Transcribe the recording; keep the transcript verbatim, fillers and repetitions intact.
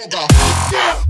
yoga.